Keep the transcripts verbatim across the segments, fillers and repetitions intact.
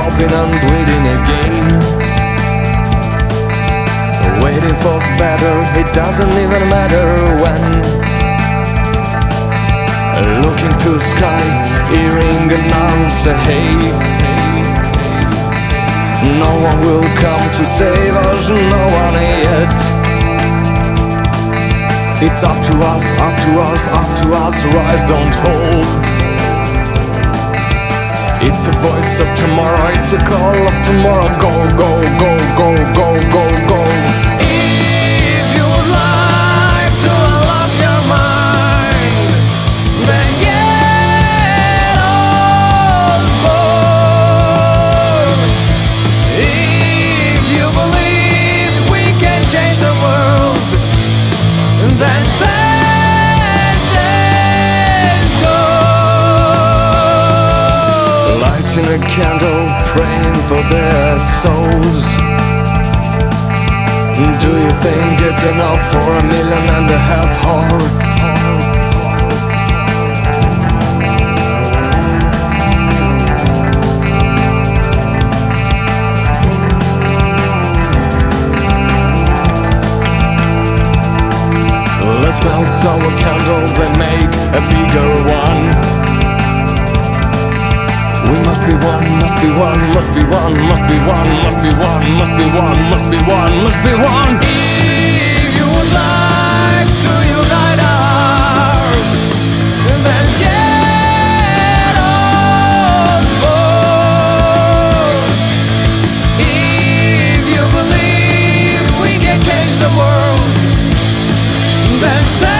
hoping I'm bleeding again, waiting for better, it doesn't even matter when. Looking to the sky, hearing an answer, hey, no one will come to save us, no one yet. It's up to us, up to us, up to us, rise, don't hold. It's a voice of tomorrow, it's a call of tomorrow. Go, go, go, go, go, go, go. If you would like to unlock your mind, then get on board. If you believe we can change the world, then stand. In a candle, praying for their souls. Do you think it's enough for a million and a half hearts? Let's melt our candles and make a bigger one. We must be one, must be one, must be one, must be one, must be one, must be one, must be one, must be one. If you would like to unite ours, then get on board. If you believe we can change the world, then stand.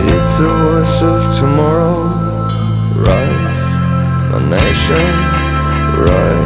It's a voice of tomorrow, rise, a nation, rise.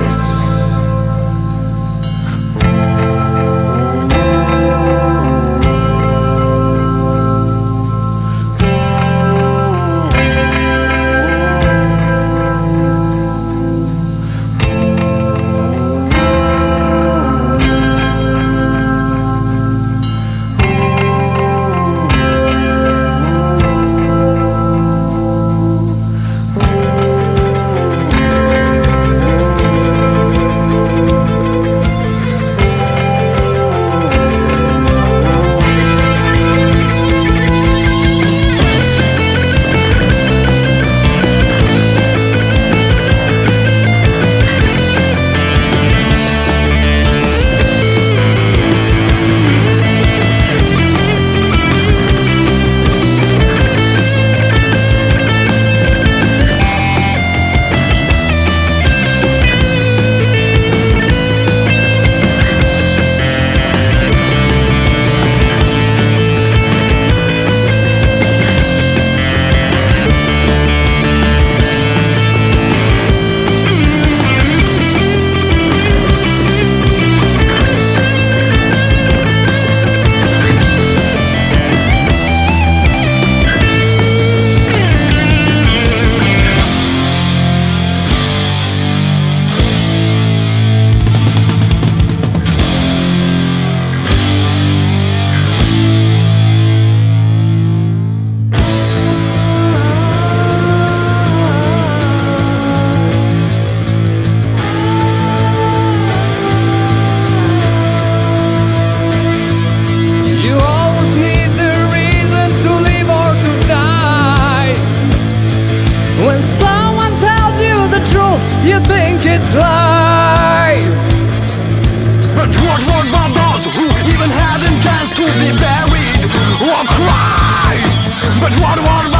But what, what?